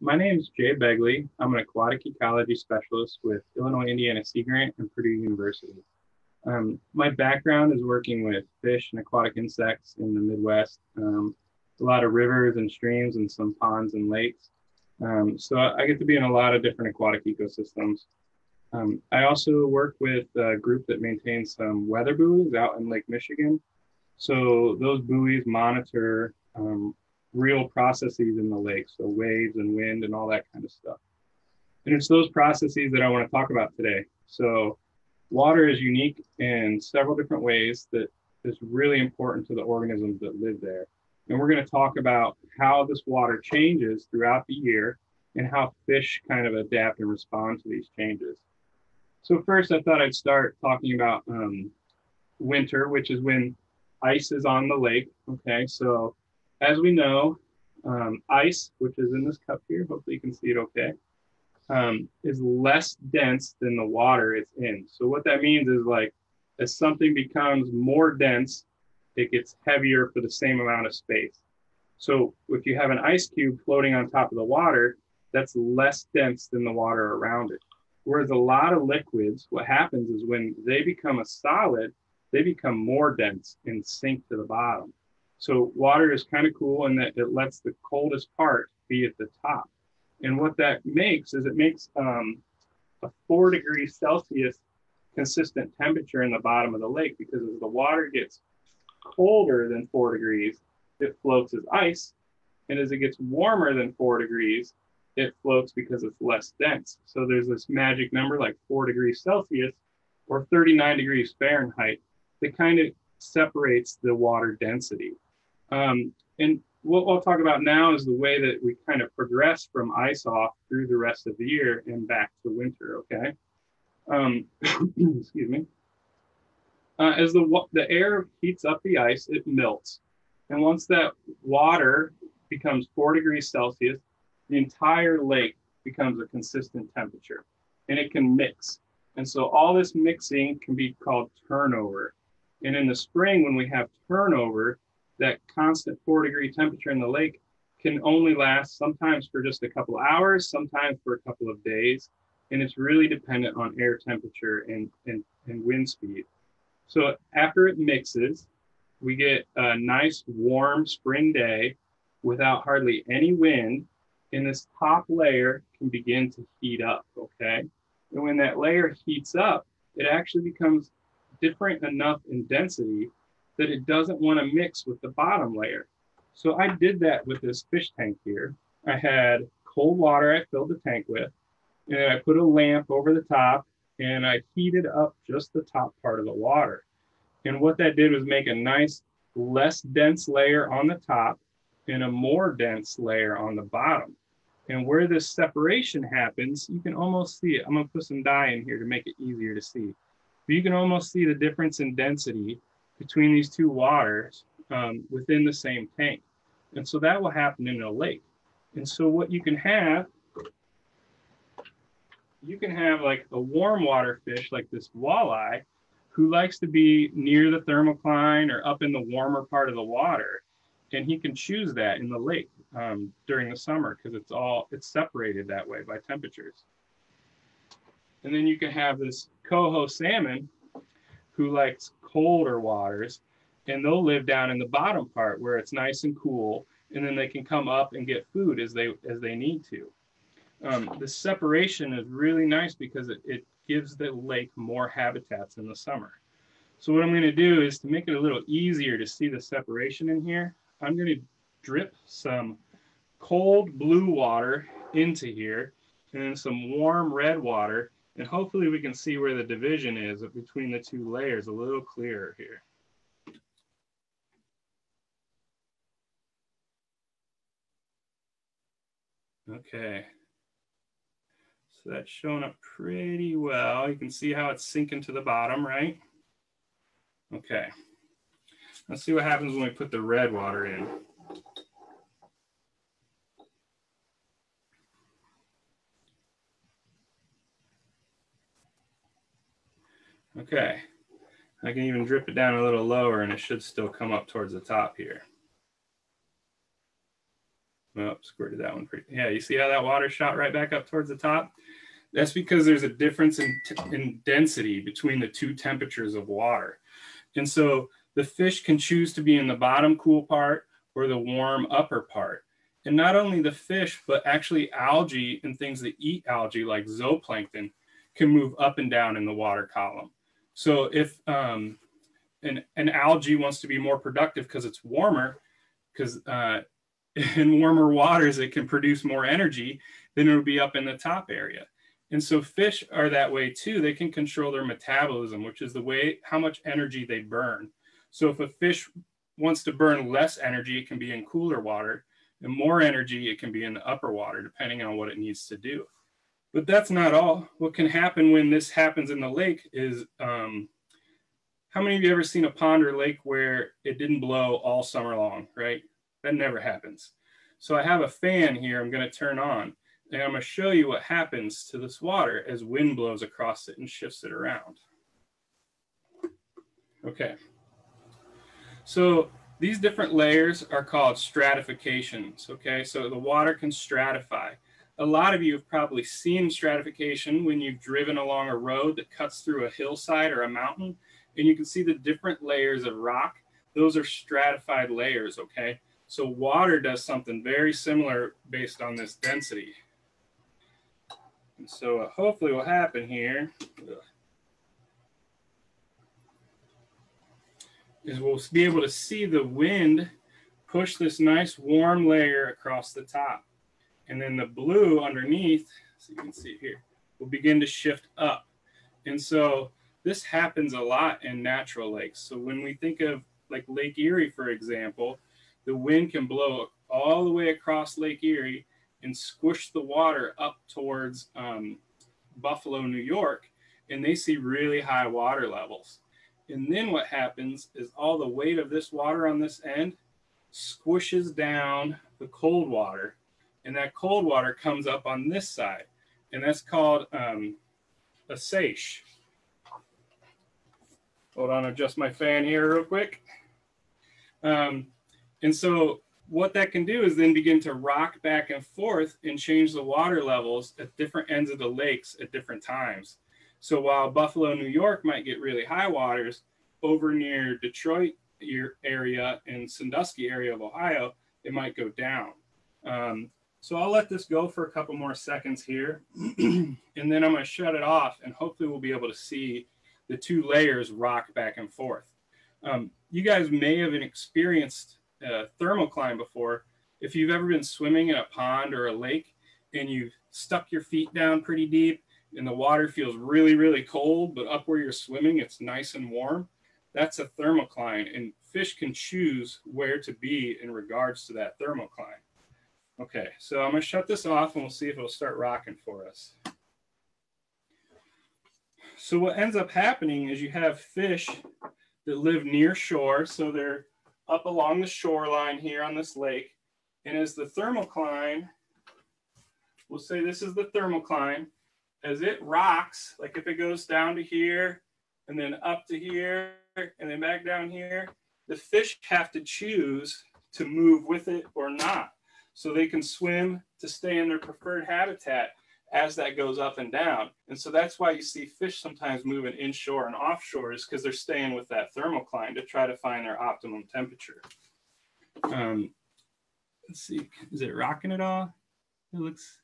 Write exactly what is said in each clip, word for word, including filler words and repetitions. My name is Jay Beugly. I'm an aquatic ecology specialist with Illinois-Indiana Sea Grant and Purdue University. Um, my background is working with fish and aquatic insects in the Midwest, um, a lot of rivers and streams and some ponds and lakes. Um, so I get to be in a lot of different aquatic ecosystems. Um, I also work with a group that maintains some weather buoys out in Lake Michigan. So those buoys monitor um, real processes in the lake, so waves and wind and all that kind of stuff. And it's those processes that I want to talk about today. So water is unique in several different ways that is really important to the organisms that live there. And we're going to talk about how this water changes throughout the year and how fish kind of adapt and respond to these changes. So first, I thought I'd start talking about um, winter, which is when ice is on the lake. Okay, so as we know, um, ice, which is in this cup here, hopefully you can see it okay, um, is less dense than the water it's in. So what that means is, like, as something becomes more dense, it gets heavier for the same amount of space. So if you have an ice cube floating on top of the water, that's less dense than the water around it. Whereas a lot of liquids, what happens is when they become a solid, they become more dense and sink to the bottom. So water is kind of cool in that it lets the coldest part be at the top. And what that makes is it makes um, a four degrees Celsius consistent temperature in the bottom of the lake, because as the water gets colder than four degrees, it floats as ice. And as it gets warmer than four degrees, it floats because it's less dense. So there's this magic number, like four degrees Celsius or thirty-nine degrees Fahrenheit, that kind of separates the water density. Um, and what I'll talk about now is the way that we kind of progress from ice off through the rest of the year and back to winter, okay? Um, excuse me. Uh, as the, the air heats up the ice, it melts. And once that water becomes four degrees Celsius, the entire lake becomes a consistent temperature, and it can mix. And so all this mixing can be called turnover. And in the spring, when we have turnover, that constant four degree temperature in the lake can only last sometimes for just a couple hours, sometimes for a couple of days. And it's really dependent on air temperature and, and, and wind speed. So after it mixes, we get a nice warm spring day without hardly any wind. And this top layer can begin to heat up, okay? And when that layer heats up, it actually becomes different enough in density that it doesn't want to mix with the bottom layer. So I did that with this fish tank here. I had cold water I filled the tank with, and I put a lamp over the top, and I heated up just the top part of the water. And what that did was make a nice, less dense layer on the top and a more dense layer on the bottom. And where this separation happens, you can almost see it. I'm gonna put some dye in here to make it easier to see. But you can almost see the difference in density between these two waters um, within the same tank. And so that will happen in a lake. And so what you can have, you can have like a warm water fish like this walleye, who likes to be near the thermocline or up in the warmer part of the water. And he can choose that in the lake um, during the summer, because it's all it's separated that way by temperatures. And then you can have this coho salmon who likes colder waters, and they'll live down in the bottom part where it's nice and cool, and then they can come up and get food as they as they need to. Um, the separation is really nice because it, it gives the lake more habitats in the summer. So what I'm going to do is, to make it a little easier to see the separation in here, I'm going to drip some cold blue water into here and then some warm red water. And hopefully we can see where the division is between the two layers a little clearer here. Okay. So that's showing up pretty well. You can see how it's sinking to the bottom, right? Okay. Let's see what happens when we put the red water in. Okay, I can even drip it down a little lower and it should still come up towards the top here. Well, squirted that one pretty. Yeah, you see how that water shot right back up towards the top? That's because there's a difference in, in density between the two temperatures of water. And so the fish can choose to be in the bottom cool part or the warm upper part. And not only the fish, but actually algae and things that eat algae like zooplankton can move up and down in the water column. So if um, an, an algae wants to be more productive because it's warmer, because uh, in warmer waters, it can produce more energy, then it'll be up in the top area. And so fish are that way too. They can control their metabolism, which is the way, how much energy they burn. So if a fish wants to burn less energy, it can be in cooler water, and more energy, it can be in the upper water, depending on what it needs to do. But that's not all. What can happen when this happens in the lake is, um, how many of you ever seen a pond or lake where it didn't blow all summer long, right? That never happens. So I have a fan here I'm gonna turn on. And I'm going to show you what happens to this water as wind blows across it and shifts it around. Okay. So these different layers are called stratifications. Okay. So the water can stratify. A lot of you have probably seen stratification when you've driven along a road that cuts through a hillside or a mountain, and you can see the different layers of rock. Those are stratified layers. Okay. So water does something very similar based on this density. And so uh, hopefully will happen here ugh, is we'll be able to see the wind push this nice warm layer across the top. And then the blue underneath, so you can see here, will begin to shift up. And so this happens a lot in natural lakes. So when we think of like Lake Erie, for example, the wind can blow all the way across Lake Erie and squish the water up towards um, Buffalo, New York, and they see really high water levels. And then what happens is all the weight of this water on this end squishes down the cold water, and that cold water comes up on this side, and that's called um, a seiche. Hold on, adjust my fan here real quick. Um, And so what that can do is then begin to rock back and forth and change the water levels at different ends of the lakes at different times. So while Buffalo, New York might get really high waters, over near Detroit area and Sandusky area of Ohio, it might go down. Um, so I'll let this go for a couple more seconds here, and then I'm going to shut it off, and hopefully we'll be able to see the two layers rock back and forth. Um, you guys may have experienced Uh, thermocline before. If you've ever been swimming in a pond or a lake and you've stuck your feet down pretty deep and the water feels really, really cold, but up where you're swimming, it's nice and warm, that's a thermocline, and fish can choose where to be in regards to that thermocline. Okay, so I'm going to shut this off and we'll see if it'll start rocking for us. So what ends up happening is you have fish that live near shore, so they're up along the shoreline here on this lake. And as the thermocline, we'll say this is the thermocline, as it rocks, like if it goes down to here and then up to here and then back down here, the fish have to choose to move with it or not. So they can swim to stay in their preferred habitat as that goes up and down. And so that's why you see fish sometimes moving inshore and offshore, is because they're staying with that thermocline to try to find their optimum temperature. Um, let's see, is it rocking at all? It looks,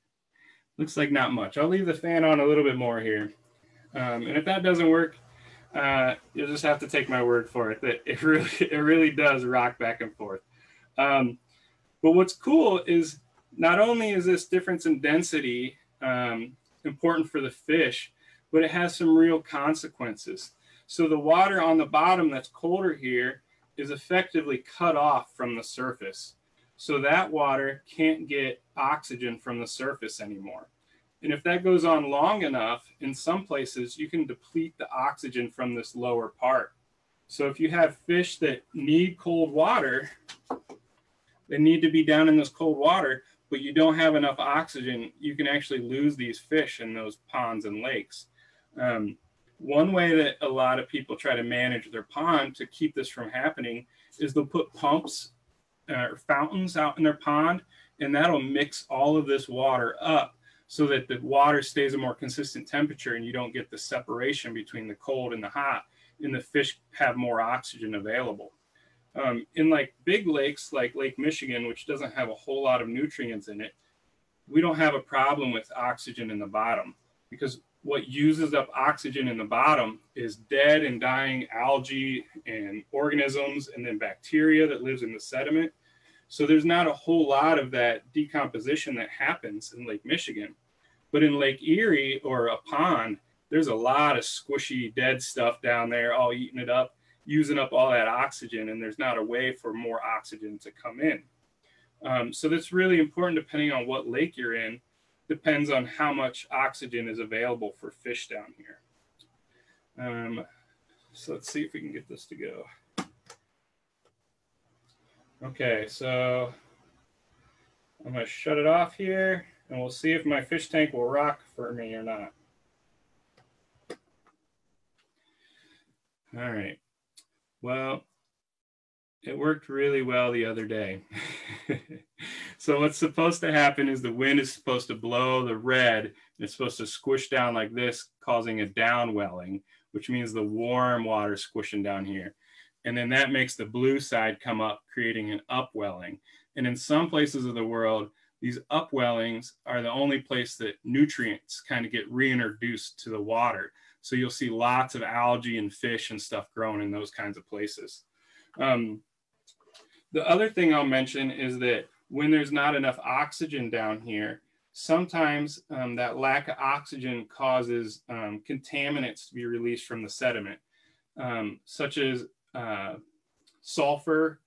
looks like not much. I'll leave the fan on a little bit more here. Um, and if that doesn't work, uh, you'll just have to take my word for it, that it really, it really does rock back and forth. Um, but what's cool is not only is this difference in density Um, important for the fish, but it has some real consequences. So the water on the bottom that's colder here is effectively cut off from the surface. So that water can't get oxygen from the surface anymore. And if that goes on long enough, in some places, you can deplete the oxygen from this lower part. So if you have fish that need cold water, they need to be down in this cold water, but you don't have enough oxygen, you can actually lose these fish in those ponds and lakes. Um, one way that a lot of people try to manage their pond to keep this from happening is they'll put pumps uh, or fountains out in their pond, and that'll mix all of this water up so that the water stays a more consistent temperature and you don't get the separation between the cold and the hot, and the fish have more oxygen available. Um, in like big lakes like Lake Michigan, which doesn't have a whole lot of nutrients in it, we don't have a problem with oxygen in the bottom, because what uses up oxygen in the bottom is dead and dying algae and organisms, and then bacteria that lives in the sediment. So there's not a whole lot of that decomposition that happens in Lake Michigan. But in Lake Erie or a pond, there's a lot of squishy dead stuff down there, all eating it up, using up all that oxygen, and there's not a way for more oxygen to come in. Um, so that's really important. Depending on what lake you're in, depends on how much oxygen is available for fish down here. Um, so let's see if we can get this to go. Okay, so I'm gonna shut it off here, and we'll see if my fish tank will rock for me or not. All right, well, it worked really well the other day. So what's supposed to happen is the wind is supposed to blow the red, and it's supposed to squish down like this, causing a downwelling, which means the warm water squishing down here. And then that makes the blue side come up, creating an upwelling. And in some places of the world, these upwellings are the only place that nutrients kind of get reintroduced to the water. So you'll see lots of algae and fish and stuff growing in those kinds of places. Um, the other thing I'll mention is that when there's not enough oxygen down here, sometimes um, that lack of oxygen causes um, contaminants to be released from the sediment, um, such as uh, sulfur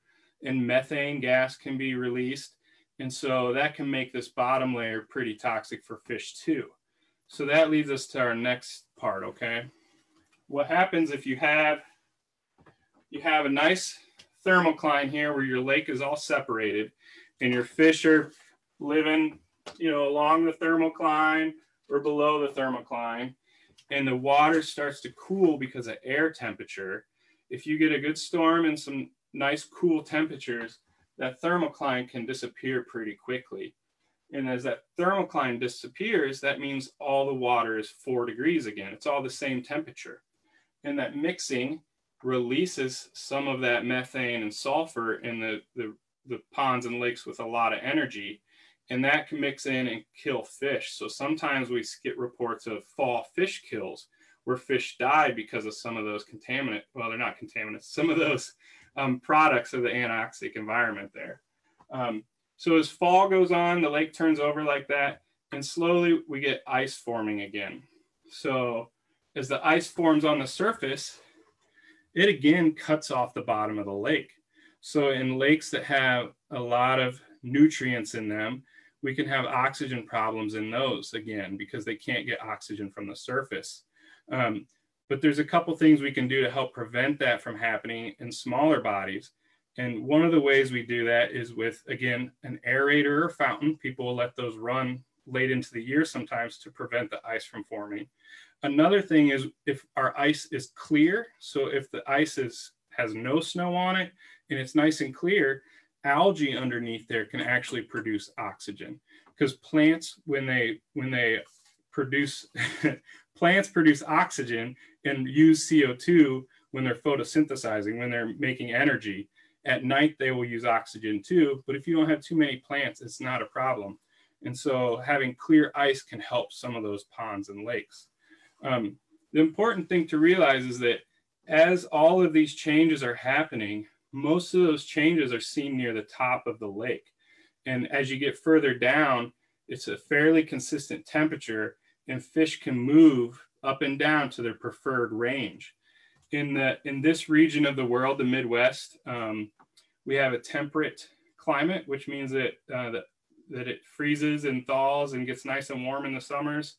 and methane gas can be released. And so that can make this bottom layer pretty toxic for fish too. So that leads us to our next part, okay? What happens if you have You have a nice thermocline here where your lake is all separated and your fish are living, you know, along the thermocline or below the thermocline, and the water starts to cool because of air temperature. If you get a good storm and some nice cool temperatures, that thermocline can disappear pretty quickly. And as that thermocline disappears, that means all the water is four degrees again. It's all the same temperature. And that mixing releases some of that methane and sulfur in the, the, the ponds and lakes with a lot of energy, and that can mix in and kill fish. So sometimes we get reports of fall fish kills where fish die because of some of those contaminant, well, they're not contaminants, some of those um, products of the anoxic environment there. Um, so as fall goes on, the lake turns over like that, and slowly we get ice forming again. So as the ice forms on the surface, it again cuts off the bottom of the lake. So in lakes that have a lot of nutrients in them, we can have oxygen problems in those again, because they can't get oxygen from the surface. Um, but there's a couple things we can do to help prevent that from happening in smaller bodies. And one of the ways we do that is with, again, an aerator or fountain. People will let those run late into the year sometimes to prevent the ice from forming. Another thing is if our ice is clear, so if the ice is, has no snow on it and it's nice and clear, algae underneath there can actually produce oxygen, because plants, when they, when they produce, plants produce oxygen and use C O two when they're photosynthesizing, when they're making energy. At night, they will use oxygen too, but if you don't have too many plants, it's not a problem. And so having clear ice can help some of those ponds and lakes. Um, the important thing to realize is that as all of these changes are happening, most of those changes are seen near the top of the lake. And as you get further down, it's a fairly consistent temperature, and fish can move up and down to their preferred range. In, the, in this region of the world, the Midwest, um, we have a temperate climate, which means that, uh, that, that it freezes and thaws and gets nice and warm in the summers.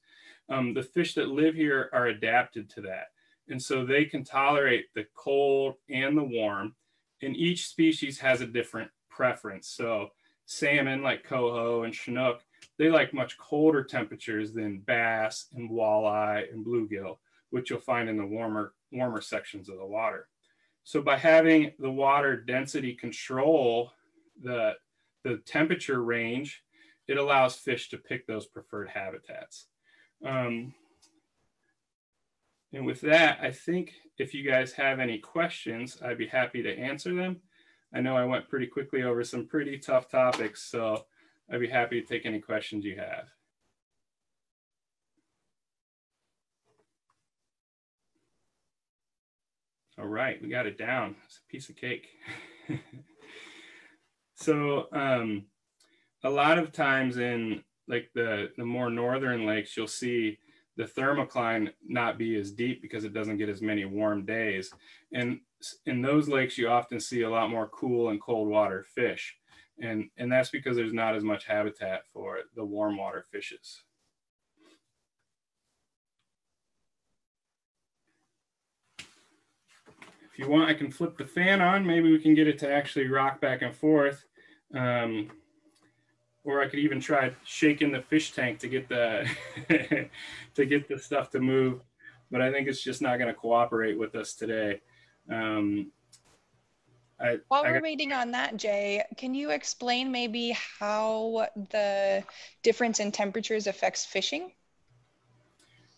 Um, the fish that live here are adapted to that. And so they can tolerate the cold and the warm, and each species has a different preference. So salmon like coho and chinook, they like much colder temperatures than bass and walleye and bluegill, which you'll find in the warmer, warmer sections of the water. So by having the water density control the, the temperature range it allows fish to pick those preferred habitats. Um, and with that, I think if you guys have any questions, I'd be happy to answer them. I know I went pretty quickly over some pretty tough topics, so I'd be happy to take any questions you have. All right, we got it down. It's a piece of cake. So um, a lot of times in like the, the more northern lakes, you'll see the thermocline not be as deep because it doesn't get as many warm days. And in those lakes, you often see a lot more cool and cold water fish. And, and that's because there's not as much habitat for the warm water fishes. If you want, I can flip the fan on. Maybe we can get it to actually rock back and forth. Um, or I could even try shaking the fish tank to get the to get the stuff to move. But I think it's just not going to cooperate with us today. Um, I, While I we're waiting on that, Jay, can you explain maybe how the difference in temperatures affects fishing?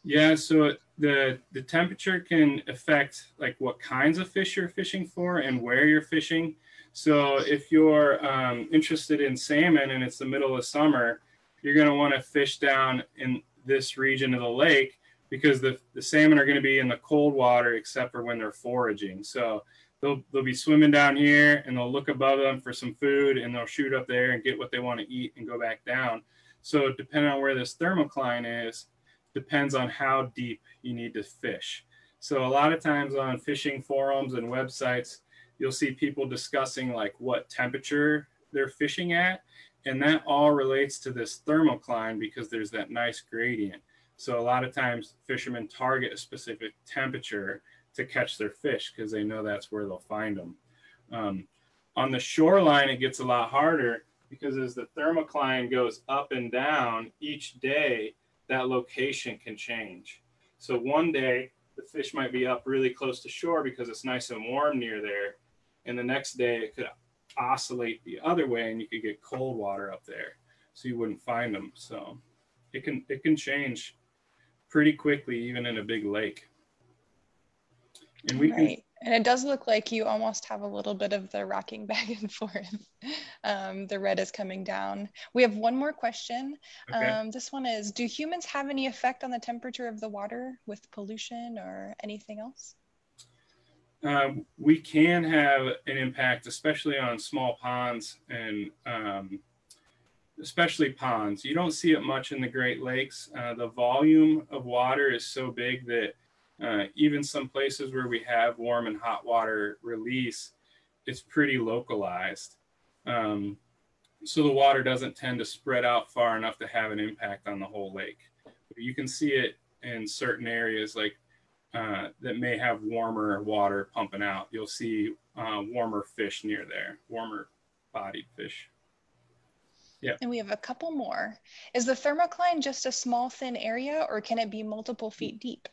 Yeah, so the, the temperature can affect like what kinds of fish you're fishing for and where you're fishing. So if you're um, interested in salmon and it's the middle of summer, you're going to want to fish down in this region of the lake because the, the salmon are going to be in the cold water except for when they're foraging. So they'll, they'll be swimming down here and they'll look above them for some food and they'll shoot up there and get what they want to eat and go back down. So depending on where this thermocline is, depends on how deep you need to fish. So a lot of times on fishing forums and websites, you'll see people discussing like what temperature they're fishing at. And that all relates to this thermocline because there's that nice gradient. So a lot of times fishermen target a specific temperature to catch their fish because they know that's where they'll find them. Um, on the shoreline, it gets a lot harder because as the thermocline goes up and down each day, that location can change. So one day the fish might be up really close to shore because it's nice and warm near there. And the next day it could oscillate the other way and you could get cold water up there. So you wouldn't find them. So it can, it can change pretty quickly, even in a big lake. And we right. can, and it does look like you almost have a little bit of the rocking back and forth. Um, the red is coming down. We have one more question. Okay. Um, this one is, do humans have any effect on the temperature of the water with pollution or anything else? Um, we can have an impact, especially on small ponds and um, especially ponds. You don't see it much in the Great Lakes. Uh, the volume of water is so big that Uh, even some places where we have warm and hot water release, it's pretty localized. Um, so the water doesn't tend to spread out far enough to have an impact on the whole lake. But you can see it in certain areas like uh, that may have warmer water pumping out. You'll see uh, warmer fish near there, warmer bodied fish. Yeah. And we have a couple more. Is the thermocline just a small thin area or can it be multiple feet deep?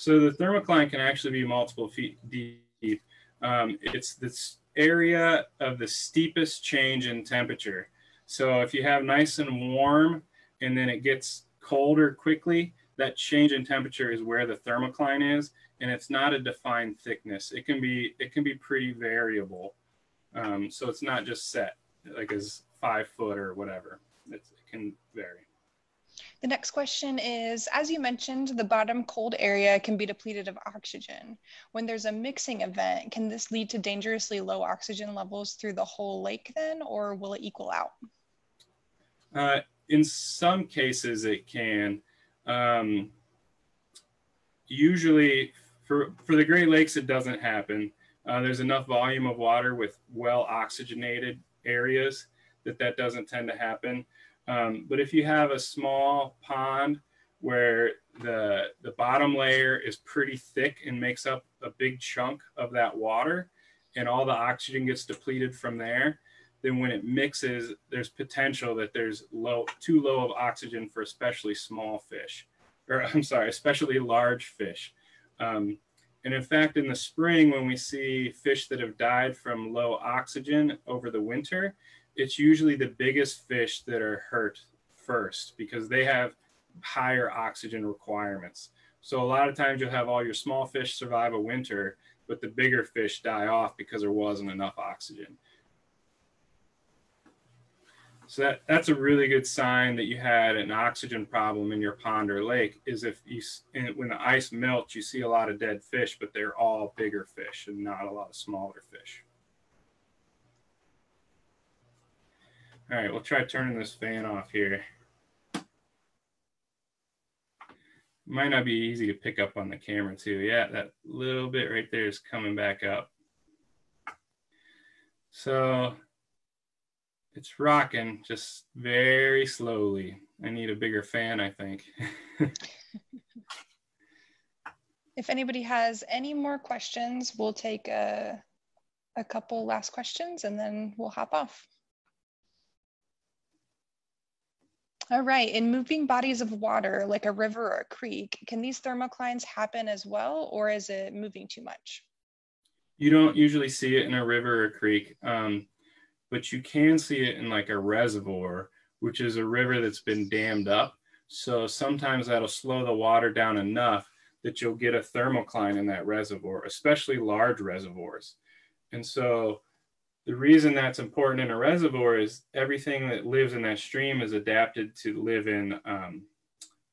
So the thermocline can actually be multiple feet deep. Um, it's this area of the steepest change in temperature. So if you have nice and warm and then it gets colder quickly, that change in temperature is where the thermocline is. And it's not a defined thickness. It can be, it can be pretty variable. Um, so it's not just set like as five foot or whatever. It's, it can vary. The next question is, as you mentioned, the bottom cold area can be depleted of oxygen. When there's a mixing event, can this lead to dangerously low oxygen levels through the whole lake then, or will it equal out? Uh, in some cases it can. Um, usually for, for the Great Lakes, it doesn't happen. Uh, there's enough volume of water with well oxygenated areas that that doesn't tend to happen. Um, but if you have a small pond where the, the bottom layer is pretty thick and makes up a big chunk of that water and all the oxygen gets depleted from there, then when it mixes, there's potential that there's low, too low of oxygen for especially small fish, or I'm sorry, especially large fish. Um, and in fact, in the spring, when we see fish that have died from low oxygen over the winter, it's usually the biggest fish that are hurt first because they have higher oxygen requirements. So a lot of times you'll have all your small fish survive a winter, but the bigger fish die off because there wasn't enough oxygen. So that, that's a really good sign that you had an oxygen problem in your pond or lake, is if you, when the ice melts, you see a lot of dead fish, but they're all bigger fish and not a lot of smaller fish. All right, we'll try turning this fan off here. Might not be easy to pick up on the camera too. Yeah, that little bit right there is coming back up. So it's rocking just very slowly. I need a bigger fan, I think. If anybody has any more questions, we'll take a, a couple last questions and then we'll hop off. All right, in moving bodies of water, like a river or a creek, can these thermoclines happen as well, or is it moving too much? You don't usually see it in a river or a creek, um, but you can see it in like a reservoir, which is a river that's been dammed up. So sometimes that'll slow the water down enough that you'll get a thermocline in that reservoir, especially large reservoirs. And so the reason that's important in a reservoir is everything that lives in that stream is adapted to live in um,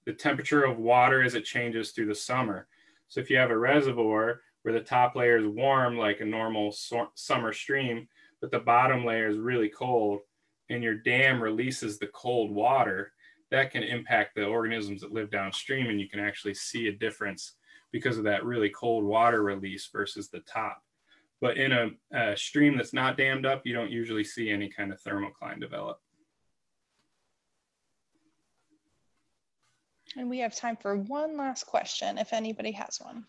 the temperature of water as it changes through the summer. So if you have a reservoir where the top layer is warm, like a normal so summer stream, but the bottom layer is really cold and your dam releases the cold water, that can impact the organisms that live downstream, and you can actually see a difference because of that really cold water release versus the top. But in a, a stream that's not dammed up, you don't usually see any kind of thermocline develop. And we have time for one last question, if anybody has one.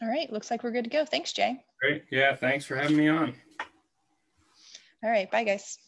All right, looks like we're good to go. Thanks, Jay. Great, yeah, thanks for having me on. All right, bye guys.